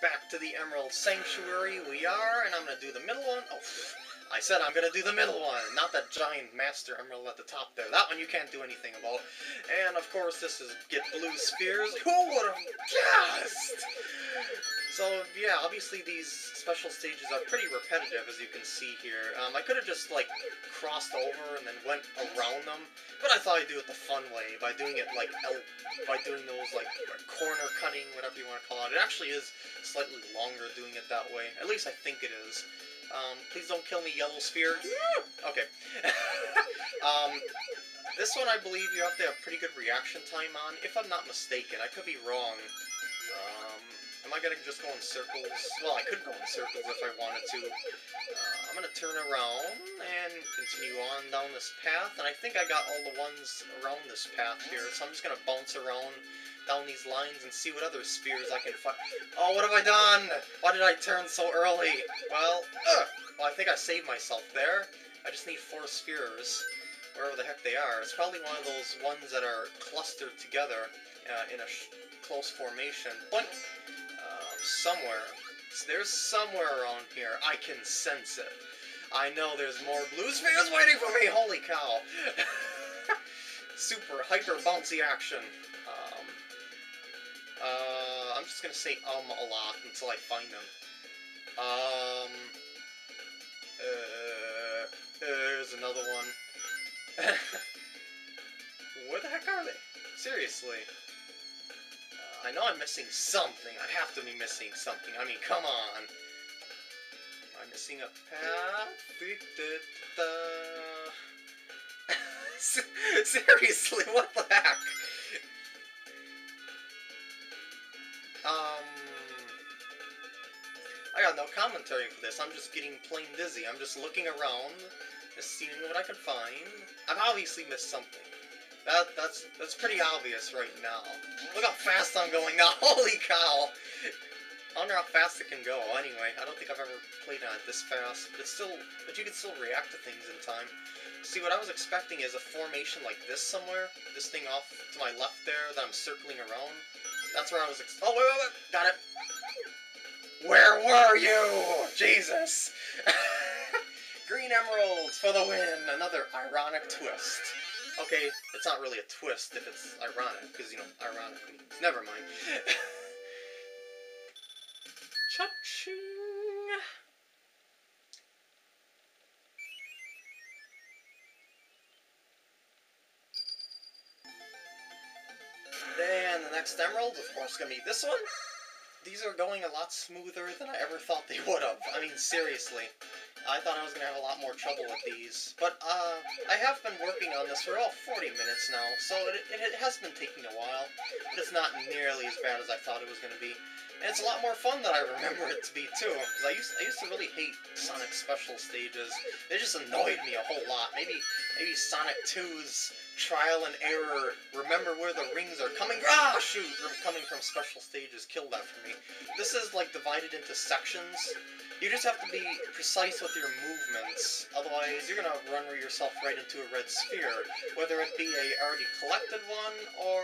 back to the Emerald Sanctuary we are, and I'm going to do the middle one. Oh, I said I'm going to do the middle one, not that giant master emerald at the top there. That one you can't do anything about. And, of course, this is Get Blue Spheres. Who would have guessed? So, yeah, obviously these special stages are pretty repetitive, as you can see here. I could have just, like, crossed over and then went around them, but I thought I'd do it the fun way, by doing it, like, by doing those, like, corner cutting, whatever you want to call it. It actually is slightly longer doing it that way. At least I think it is. Please don't kill me, yellow sphere. Okay. This one, I believe, you have to have pretty good reaction time on, if I'm not mistaken. I could be wrong. Am I going to just go in circles? Well, I could go in circles if I wanted to. I'm going to turn around and continue on down this path, and I think I got all the ones around this path here, so I'm just going to bounce around down these lines and see what other spheres I can find. Oh, what have I done? Why did I turn so early? Well, well, I think I saved myself there. I just need 4 spheres, wherever the heck they are. It's probably one of those ones that are clustered together in a close formation. But somewhere, there's somewhere around here. I can sense it. I know there's more blue spheres waiting for me. Holy cow! Super hyper bouncy action. I'm just gonna say a lot until I find them. There's another one. Where the heck are they? Seriously. I know I'm missing something. I have to be missing something. I mean, come on. Am I missing a path? Seriously, what the heck? I got no commentary for this. I'm just getting plain dizzy. I'm just looking around, just seeing what I can find. I've obviously missed something. That's pretty obvious right now. Look how fast I'm going now. Holy cow! I wonder how fast it can go. Anyway, I don't think I've ever played on it this fast, but it's still, but you can still react to things in time. See, what I was expecting is a formation like this somewhere. This thing off to my left there that I'm circling around. That's where I was. Oh, wait! Got it. Where were you? Jesus! Green emeralds for the win! Another ironic twist. Okay, it's not really a twist if it's ironic, because, you know, ironic means... Never mind. Cha-ching! And the next emerald, of course, gonna be this one. These are going a lot smoother than I ever thought they would have. I mean, seriously. I thought I was going to have a lot more trouble with these. But, I have been working on this for about 40 minutes now, so it has been taking a while. But it's not nearly as bad as I thought it was going to be. And it's a lot more fun than I remember it to be, too. Because I used to really hate Sonic special stages. They just annoyed me a whole lot. Maybe Sonic 2's trial and error, remember where the rings are coming. Ah, shoot! Coming from special stages, kill that for me. This is, like, divided into sections. You just have to be precise with your movements, otherwise you're gonna run yourself right into a red sphere, whether it be a already collected one or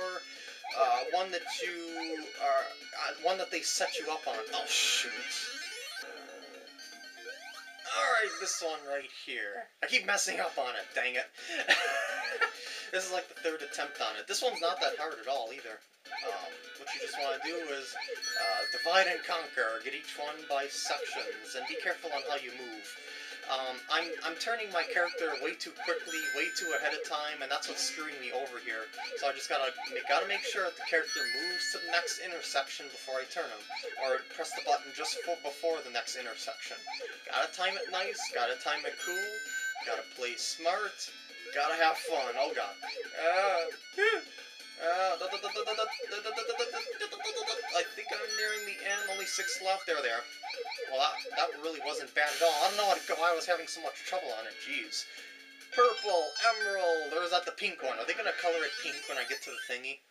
one that you are one that they set you up on. Oh shoot! All right, this one right here. I keep messing up on it. Dang it! This is like the 3rd attempt on it. This one's not that hard at all either. What you just want to do is divide and conquer, get each one by sections, and be careful on how you move. I'm turning my character way too quickly, way too ahead of time, and that's what's screwing me over here. So I just gotta make sure that the character moves to the next intersection before I turn him, or press the button just before the next intersection. Gotta time it nice, gotta time it cool, gotta play smart, gotta have fun. Oh god. I think I'm nearing the end. Only 6 left. There they are. Well, that really wasn't bad at all. I don't know why I was having so much trouble on it. Jeez. Purple, emerald, or is that the pink one? Are they going to color it pink when I get to the thingy?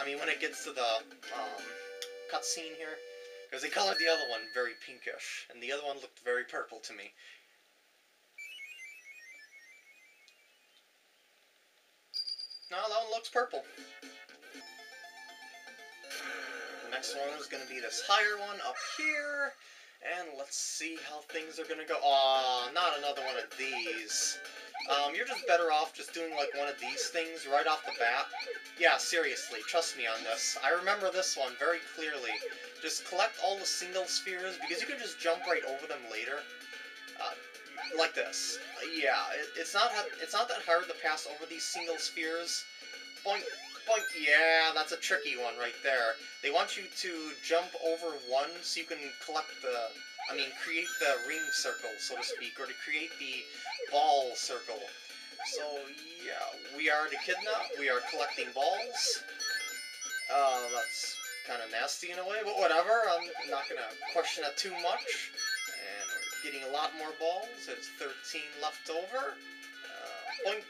I mean, when it gets to the cutscene here. Because they colored the other one very pinkish, and the other one looked very purple to me. No, that one looks purple. The next one is going to be this higher one up here. And let's see how things are going to go. Aw, not another one of these. You're just better off just doing, like, one of these things right off the bat. Yeah, seriously, trust me on this. I remember this one very clearly. Just collect all the single spheres, because you can just jump right over them later. Like this. Yeah, it's not that hard to pass over these single spheres. Boink, boink, yeah, that's a tricky one right there. They want you to jump over one so you can collect the... I mean, create the ring circle, so to speak, or to create the ball circle. So, yeah, we are the kidnap, we are collecting balls. That's kind of nasty in a way, but whatever, I'm not going to question it too much. And we're getting a lot more balls, there's 13 left over. Boink.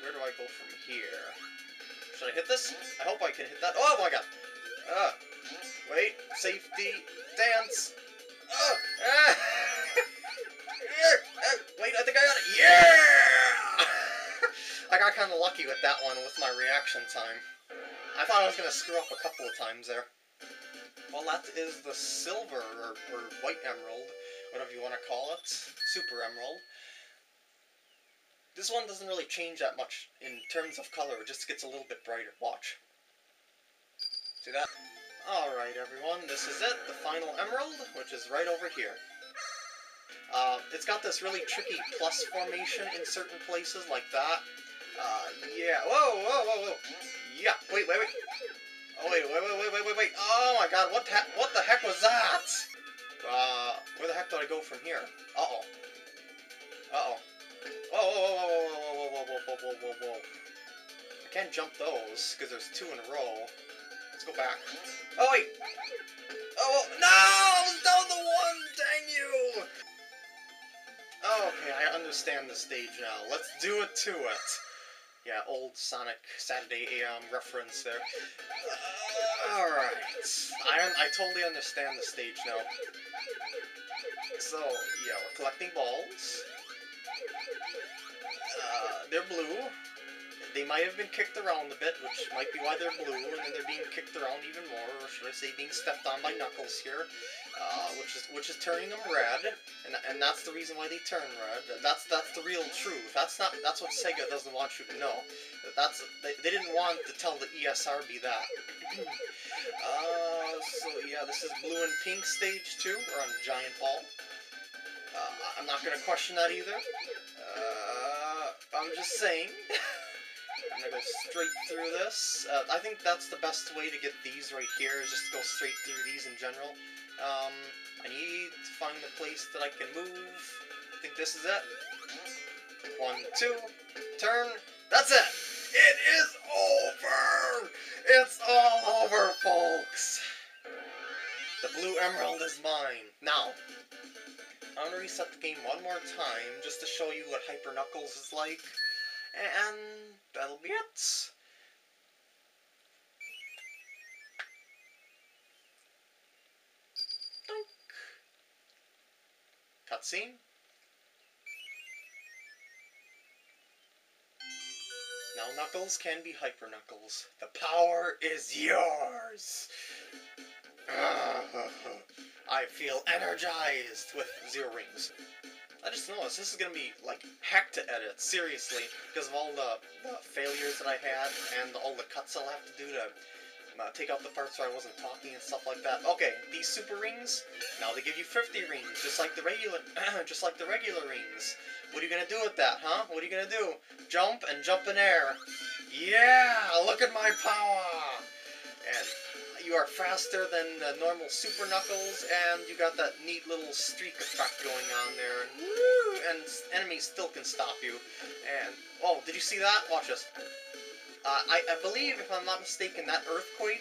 Where do I go from here? Should I hit this? I hope I can hit that. Oh my god! Wait, safety, dance! Wait, I think I got it. Yeah! I got kind of lucky with that one with my reaction time. I thought I was going to screw up a couple of times there. Well, that is the silver, or white emerald, whatever you want to call it. Super emerald. This one doesn't really change that much in terms of color. It just gets a little bit brighter. Watch. See that? Alright everyone, this is it, the final emerald, which is right over here. It's got this really tricky plus formation in certain places like that. Yeah, whoa. Yeah, wait. Oh, wait. Oh my god, what the heck was that? Where the heck do I go from here? Uh-oh. Whoa. I can't jump those, because there's two in a row. Let's go back. Oh, wait! Oh, no! I was down the one! Dang you! Oh, okay, I understand the stage now. Let's do it to it. Yeah, old Sonic Saturday AM reference there. Alright. I totally understand the stage now. So, yeah, we're collecting balls. They're blue. They might have been kicked around a bit, which might be why they're blue, and then they're being kicked around even more, or should I say being stepped on by Knuckles here, which is turning them red, and that's the reason why they turn red. That's the real truth. That's what Sega doesn't want you to know. They didn't want to tell the ESRB that. So yeah, this is blue and pink stage 2. We're on Giant Ball. I'm not gonna question that either. I'm just saying. I'm gonna go straight through this. I think that's the best way to get these right here, is just to go straight through these in general. I need to find the place that I can move. I think this is it. 1, 2, turn. That's it! It is over! It's all over, folks! The blue emerald is mine. Now, I'm gonna reset the game one more time, just to show you what Hyper Knuckles is like. And that'll be it. Doink. Cutscene. Now Knuckles can be Hyper Knuckles. The power is yours. I feel energized with 0 rings. I just noticed this is going to be, like, heck to edit, seriously, because of all the failures that I had and all the cuts I'll have to do to take out the parts where I wasn't talking and stuff like that. Okay, these super rings, now they give you 50 rings, just like the regular rings. What are you going to do with that, huh? What are you going to do? Jump and jump in air. Yeah, look at my power! And... you are faster than the normal Super Knuckles, and you got that neat little streak effect going on there, and woo, and enemies still can stop you. And oh, did you see that? Watch this. I believe, if I'm not mistaken, that earthquake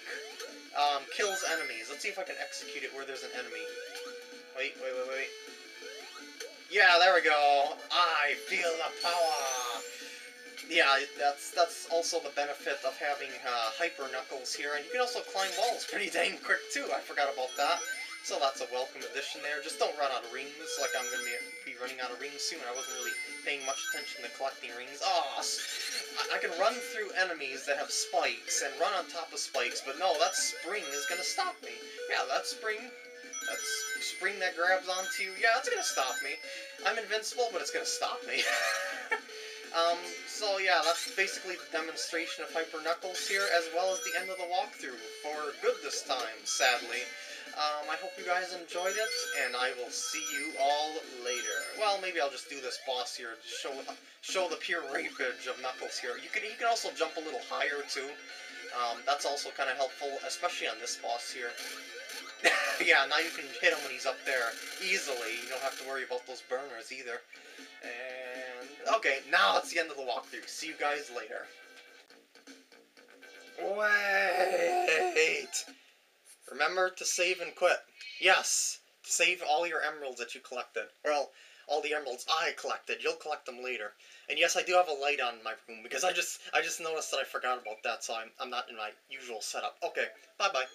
kills enemies. Let's see if I can execute it where there's an enemy. Wait. Yeah, there we go. I feel the power. Yeah, that's also the benefit of having Hyper Knuckles here, and you can also climb walls pretty dang quick too. I forgot about that. So that's a welcome addition there. Just don't run out of rings, like I'm going to be running out of rings soon. I wasn't really paying much attention to collecting rings. Ah, I can run through enemies that have spikes and run on top of spikes, but no, that spring is going to stop me. Yeah, that spring that grabs onto you, yeah, it's going to stop me. I'm invincible, but it's going to stop me. So yeah, that's basically the demonstration of Hyper Knuckles here, as well as the end of the walkthrough, for good this time, sadly. I hope you guys enjoyed it, and I will see you all later. Well, maybe I'll just do this boss here, to show the pure rampage of Knuckles here. He can also jump a little higher, too. That's also kind of helpful, especially on this boss here. Yeah, now you can hit him when he's up there easily. You don't have to worry about those burners, either. And, okay, now it's the end of the walkthrough. See you guys later. Wait! Remember to save and quit. Yes, save all your emeralds that you collected. Well, all the emeralds I collected. You'll collect them later. And yes, I do have a light on in my room because I just noticed that I forgot about that, so I'm not in my usual setup. Okay, bye-bye.